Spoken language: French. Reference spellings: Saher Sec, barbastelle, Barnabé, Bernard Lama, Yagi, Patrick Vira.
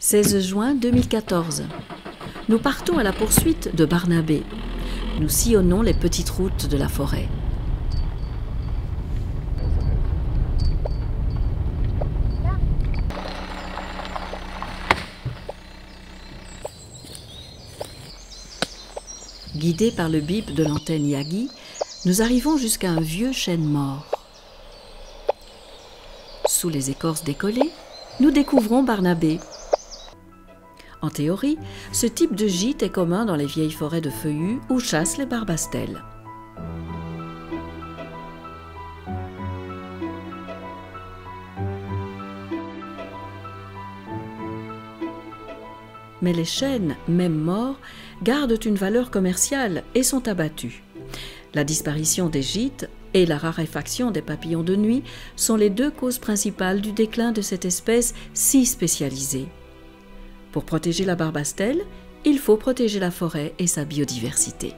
16 juin 2014. Nous partons à la poursuite de Barnabé. Nous sillonnons les petites routes de la forêt. Guidés par le bip de l'antenne Yagi, nous arrivons jusqu'à un vieux chêne mort. Sous les écorces décollées, nous découvrons Barnabé. En théorie, ce type de gîte est commun dans les vieilles forêts de feuillus où chassent les barbastelles. Mais les chênes, même morts, gardent une valeur commerciale et sont abattus. La disparition des gîtes et la raréfaction des papillons de nuit sont les deux causes principales du déclin de cette espèce si spécialisée. Pour protéger la barbastelle, il faut protéger la forêt et sa biodiversité.